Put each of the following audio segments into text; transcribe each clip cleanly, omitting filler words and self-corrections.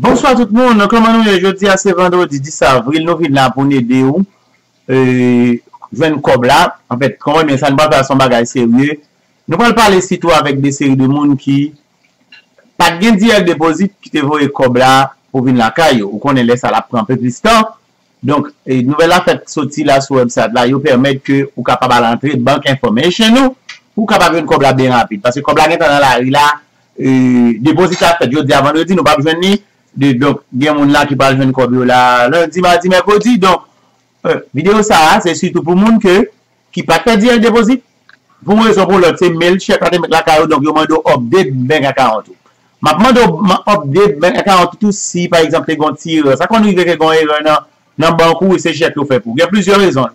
Bonsoir tout le monde, comment nous jeudi à ce vendredi 10 avril, nous venons là pour nous aider ou cob là, en fait, quand même, ça ne va pas son bagage sérieux. Nous allons parler surtout avec des séries de monde qui pas de gain direct déposit qui te voye cob là pour venir la caille ou qu'on laisse ça la prendre un peu plus de temps. Donc, nouvelle affaire sortie là sur website là, il permet que ou capable d'entrer bank information nous ou capable venir cob là bien rapide parce que cob là est dans la rue là déposit à fait jeudi à vendredi, nous pas besoin ni donc il y a monde là qui parle jeune cob là lundi, mardi, mercredi. Donc vidéo ça c'est surtout pour monde que qui pas fait direct déposit pour une raison pour l'autre, c'est mail chèque à mettre la carte. Donc yo mande update bank account. M'a demandé update bank account tout si par exemple les tir ça qu'on arrive que gon erreur nan banque ou c'est chèque ou fait pour. Il y a plusieurs raisons.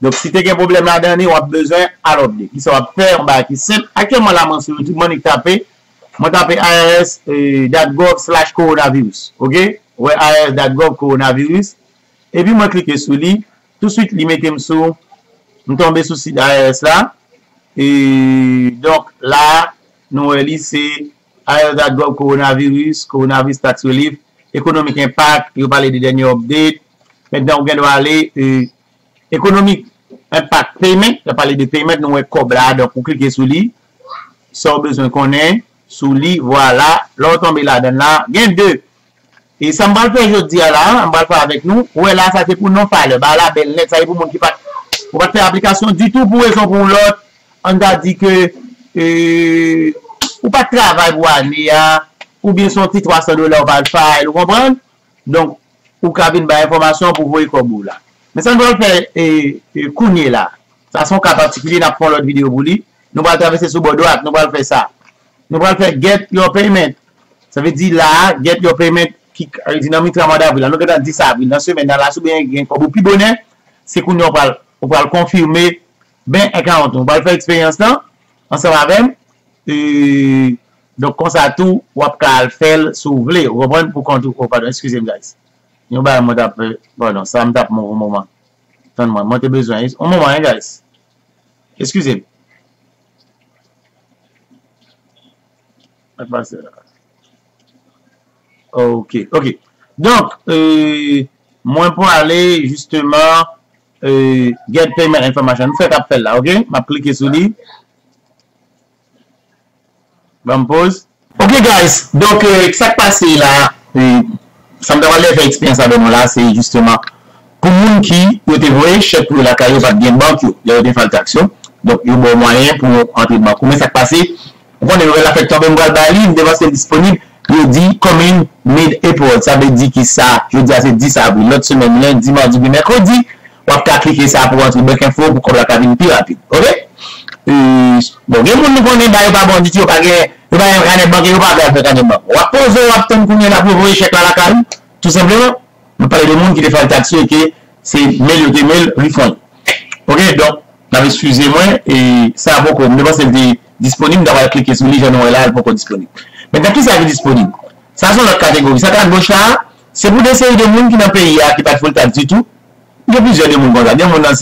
Donc si tu as un problème là dernier, on a besoin à l'update. Qui ça va faire bah qui simple actuellement là mon sur tout monde qui taper moi taper irs.gov/coronavirus. OK? Ouais, irs.gov coronavirus. Et puis moi cliquer sur lui, tout de suite lui mettez sur nous tomber sur site IRS là. Et donc là nous c'est irs.gov coronavirus tax relief, Ekonomik impact, vous parlez des derniers updates. Maintenant on va aller Ekonomik impact payment, on parler de paiement nous est cobra. Donc vous cliquez sur lui. Sans besoin qu'on ait sous lui, voilà, l'autre tombe là dedans là, gain 2. Et ça me va faire aujourd'hui là, on va faire avec nous. Ouais là ça c'est pour non faire le bah là belle net ça est pour monde qui pas on va faire application du tout pour raison pour l'autre. On a dit que ou pas travail pour année ou bien son petit $300 va le faire, vous comprenez? Donc ou cabine ba information pour voir comme là. Mais ça nous va faire cougner là. Ça son cas particulier n'a pas l'autre vidéo pour lui. Nous va traverser sous bord droite, nous va faire ça. Nous va faire get your payment. Ça veut dire là get your payment qui dynamique Ramadan avril. Nous dans 10 avril dans semaine là sous bien gain comme plus bonheur, c'est qu'on va confirmer ben account. On va faire expérience là ensemble avec donc comme ça tout on va faire sauver. Vous comprenez pour compte pardon, excusez-moi guys. Nous va me taper pardon, ça me tape mon moment. Attends-moi, moi j'ai besoin un moment hein guys. Excusez-moi. OK. Donc moi pour aller justement get payment information, faites appel là, OK? M'a cliquer sur lui. Bon pause. OK guys, donc ça passé là, ça me doit aller faire expérience avec moi là, c'est justement pour moun qui yo te voye chèque pour la caillou pas bien banque yo, yo te faire l'action. Donc yo bon moyen pour entrer banque. Mais ça passé, on connaît la fait tomber moi bali, dépenser disponible. Je dis commune mid-April, ça veut dire qui ça, je dis à 10 avril, l'autre semaine, lundi, mardi, mercredi, on va cliquer ça pour entrer bank info pour qu'on la cabine plus rapide. OK? Bon, les gens nous connaissent pas bon, dit pas on va poser, on va attendre qu'on ait la provoquer chèque la cabine, tout simplement. On parle de monde qui te fait le taxe et que c'est mail ou mail refund. OK, donc, excusez-moi et ça va beaucoup, mais c'est disponible d'avoir cliqué sur lui, j'en ai là, beaucoup disponible. Maintenant, qui ça est disponible? Ça, c'est notre catégorie. Ça, c'est pour des séries de monde qui n'ont payé, qui n'ont pas de full-time du tout. Il y a plusieurs de monde comme ça. Il y a des gens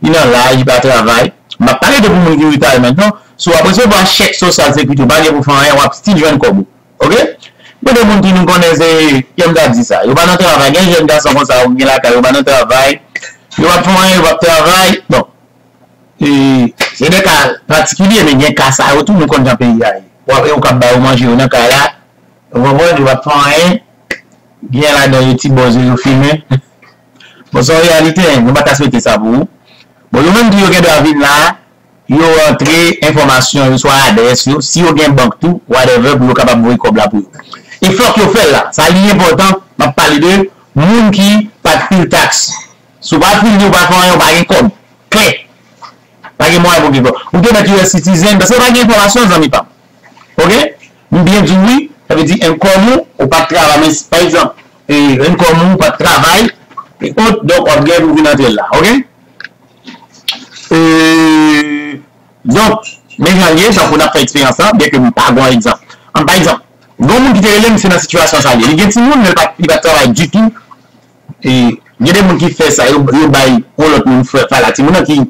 qui n'ont pas de travail. On va parler de monde qui est retard maintenant. Soit après, on va un chèque social sécurité. On va faire un on va still joindre comme vous. OK? Il y a des gens qui nous connaissent, qui ont dit ça. Ils n'ont pas de travail. Il y a des jeunes garçons comme ça, ils n'ont pas de travail. Ils vont faire un travail. Bon. C'est des cas particuliers, mais il y a des cas ça. Tout le monde connaît le pays. Ou après, on va manger, on a là. On va voir, on va prendre un. Bien là, dans les petits bonnes, on filmer. Bon, c'est en réalité, on ne va pas souhaiter ça pour vous. Bon, le même qui est dans la ville là, il y a entré information, soit adresse, si vous avez une banque tout, whatever, vous êtes capable de vous combler pour vous. Il faut que vous faites là. Ça, c'est important, je vais parler de gens qui n'ont pas de full taxe. Si vous n'avez pas de full taxe, vous n'avez pas de compte. Claire. Pas de moyen pour vous. Vous pouvez mettre un citoyen, parce que vous n'avez pas d'information, vous n'avez pas. OK? Bien dit oui, ça veut dire un commun ou pas de travail. Mais par exemple, un commun ou pas de travail, et autres, donc on gagne pour vous entrer là. OK? Donc, mais j'en ai, j'en ai fait expérience là, bien que nous pas un exemple. Par exemple, les gens qui te c'est dans la situation salée. Les gens qui ne travaillent du tout, et il y a des gens qui font ça, ils baillent pour l'autre monde faire la team. Les gens qui ne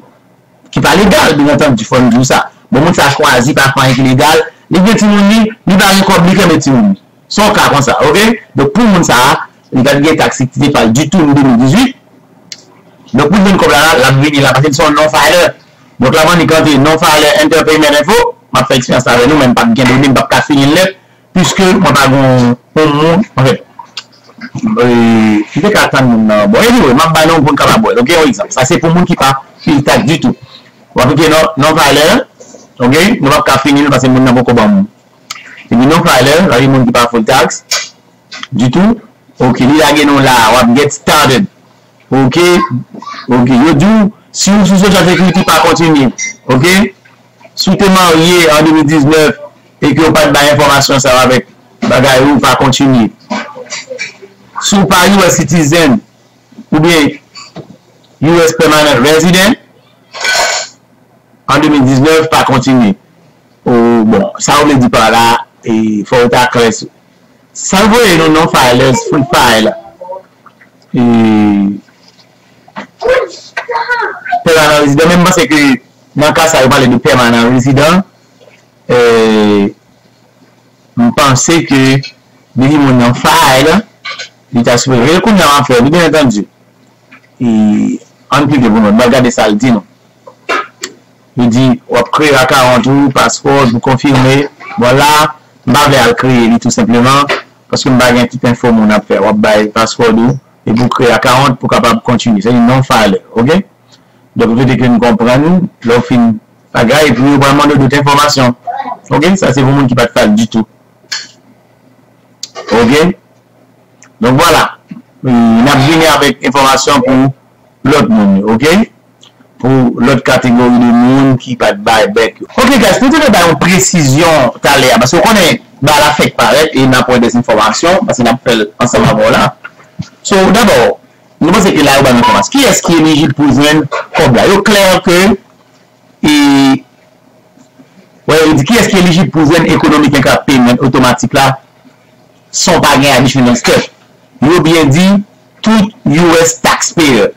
sont pas légal, bien entendu, du fond de tout ça. Les gens qui ne choisissent pas faire illégal. Les gens qui ont dit, ils ne sont pas compliqués, mais ils ne sont Son cas comme ça, ok? Donc, pour nous, ça, on a gagné taxe qui pas du tout en 2018. Donc, pour nous, comme là, la partie de son non-filer. Donc, là, on est quand non-filer, interpayment info. Je fais expérience avec nous, même pas de gain de données, pas de finir le, puisque on a pour nous, en fait. Je vais attendre mon bon, anyway, ma ballon bon capable. OK, par exemple, ça c'est pour monde qui pas filtrage du tout. OK, non valeur. OK, nous va pas finir parce que monde n'a beaucoup bon. Et non valeur, là les monde qui pas full tax du tout. OK, il a gagné là, on get started. OK. OK, you do si vous sous social sécurité pas continuer. OK? Si vous êtes marié en 2019 et que vous pas d'information ça avec bagay ou pas continuer. Sous par US citizen ou bien US permanent resident en 2019 pas continuer. Oh, bon, ça on ne dit pas là et faut être clair. Ça vous voyez nos non filers full file permanent resident même parce que dans le cas ça parle de permanent resident et on pensait que minimum non file il t'a soulevé le coup de la faire, bien entendu. Et en plus, vous ne regardez ça, le dit non. Il dit, on va créer à 40 jours, passeport, vous confirmez. Voilà, je ne vais pas le créer tout simplement parce que je ne vais pas toute info mon affaire. On va faire passeport et vous créez à 40 pour capable continuer. C'est une non-faille. OK? Donc, vous voulez que nous comprenions, l'offre une bagaille et puis vous demandez d'autres informations. OK? Ça, c'est vous qui ne pas du tout. OK? Donc voilà, on a venu avec information pour l'autre monde, ok? Pour l'autre catégorie de monde qui va pas bec. Ok, guys, nous avons une précision tout à l'heure, parce qu'on est dans la fête pareil et on a des informations, parce qu'on a fait ensemble avant là. So, d'abord, nous pensons que là, on a une information. Qui est-ce qui est éligible pour joindre comme là? Il est clair que, on dit qui est-ce qui est éligible pour joindre Ekonomik impact payment automatique là, sans pas gagner additional step. Yo bien dit, tout US taxpayer.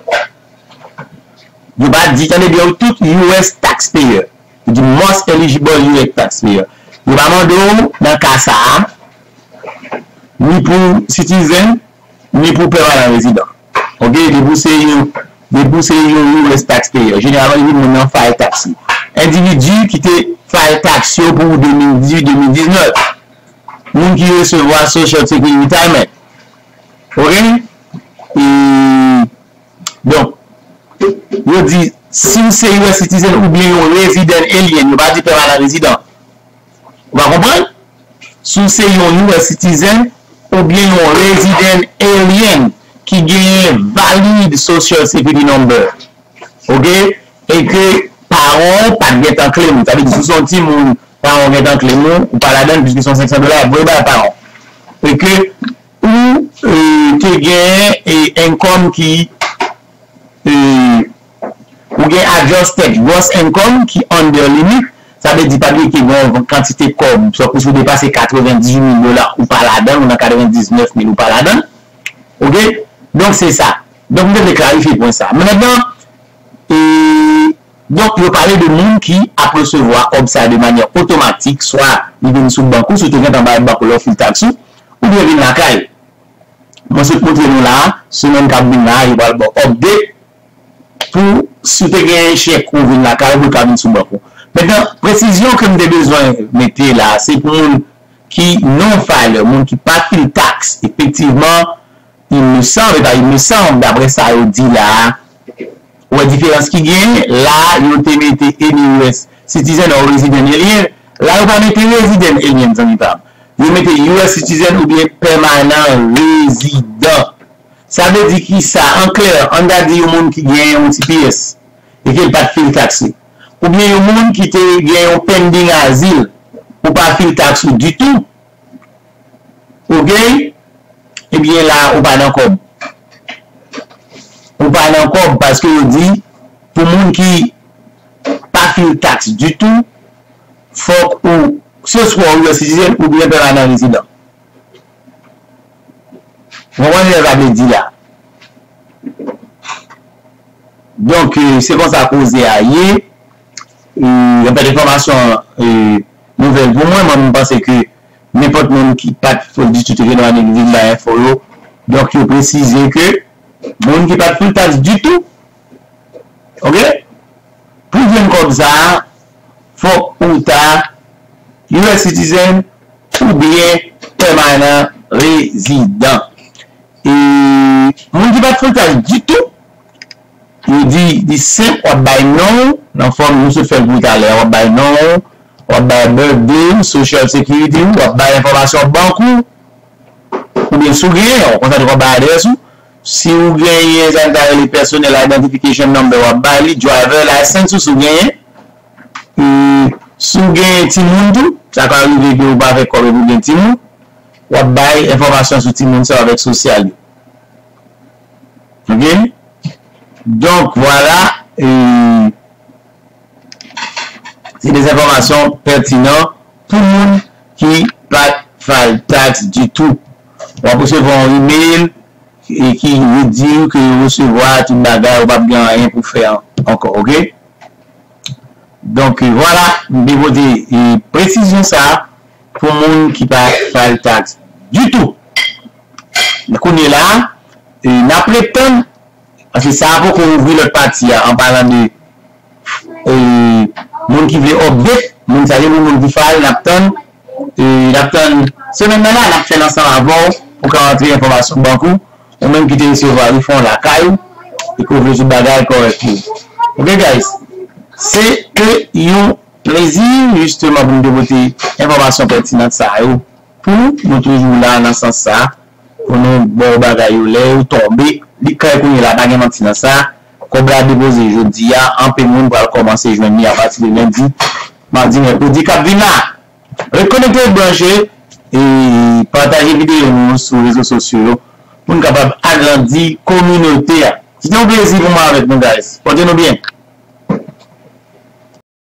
Yo pas dit, tenez bien, tout US taxpayer. Yo dit, most eligible US taxpayer. Yo pas mando dans Kassa, ni pour citizen, ni pour permanent résident. Ok, de pousser US taxpayer. Généralement, ils vont en faire taxi. Individu qui te fait taxi pour 2018-2019. Moun qui recevoir social security retirement. Ok? Donc, je dis, si vous êtes un citizen ou bien un résident alien, vous ne dites pas à la résident. Vous comprenez? Si vous êtes un citizen ou bien un résident alien qui gagne valide social security number, ok? Et que parents, pas de en clé, vous avez dit, vous êtes un parents, vous êtes en clé, ou pas la donne, puisque sont $500, vous êtes un parent. Et que, ou te gen income qui ou gen adjusted gross income qui under limit, ça veut dire pas que une quantité comme soit que vous dépassez $98,000 ou pas la donne, ou dans $99,000 ou pas la donne. OK, donc c'est ça. Donc vous devez clarifier pour ça. Maintenant donc vous parlez de monde qui a recevoir comme ça de manière automatique, soit il vient sous banque ou surtout dans la banque l'offre taxe ou bien vient la caille. Moi, ce côté là, ce même cabinet, il va le update pour si tu as un chèque ou une la carte ou cabine sous banco. Maintenant, précision que nous avons besoin de mettre là, c'est pour les gens qui non file, les gens qui pas de taxe. Effectivement, il me semble, d'après ça, il dit là, ou la différence qui gagne, là, il te mette US citizen ou resident alien, là, il va mettre resident alien, ça n'est pas. Vous mettez US citizen ou bien permanent résident. Ça veut dire qui ça? En clair, on a dit au monde qui gagne un TPS et qui n'a pas de fil taxé. Ou bien au monde qui gagne un pending asile ou pas de fil taxé du tout. Ok? Eh bien là, on pas dans cob. On pas dans cob parce que on dit, pour le monde qui pas de fil taxé du tout, faut ou ce soit un citizen ou bien permanent résident. Vous voyez ce que j'avais dit là. Donc, c'est comme ça à cause à hier. Il y a des informations nouvelles pour moi. Moi, je pense que n'importe monde qui pas faut du tout dans l'église là follow. Donc je précise que monde qui pas full tax du tout. OK? Pour venir comme ça, faut ou ta US citizen ou bien permanent résident. Et monde qui pas full tax du tout. Il dit di simple ou by non, dans forme nous se fait pour l'air ou by non. Ou bien birthday, social security, ou bien information banque, ou bien sous gain, on va bien adresse. Si vous gagnez les personnel identification number, ou bien driver license, ou sous gain timoun, ça va arriver que vous avez comme vous gain timoun, ou bien information sur timoun, ça avec social. Ok? Donc voilà. C'est des informations pertinentes pour nous qui pas faire taxe du tout. On va recevoir un email et qui vous dit que vous recevrez tout bagage ou pas bien rien pour faire encore. OK? Donc voilà, niveau de précision ça pour nous qui pas faire taxe du tout. Le coup est là, n'après temps, parce que ça va pour ouvrir le parti en parlant de moun qui veut update, moun ça y est moun qui fait l'apton semaine là on a fait l'ensemble avant pour rentrer information bancaire ou même qui te recevoir ils font la caille et couvrir du bagage correctement. OK guys, c'est que yon plaisir justement pour nous dévoter information pertinente ça pour nous toujours là dans sens ça pour nous bon bagage ou tomber les caille qu'on la bagage maintenant ça. Comme la déposer jeudi, un peu monde va commencer jeudi à partir de lundi, mardi, mercredi, Kabila. Reconnectez, brancher et partagez vidéo sur les réseaux sociaux pour nous capables agrandir la communauté. C'était un plaisir pour moi avec nous, guys. Portez-nous bien.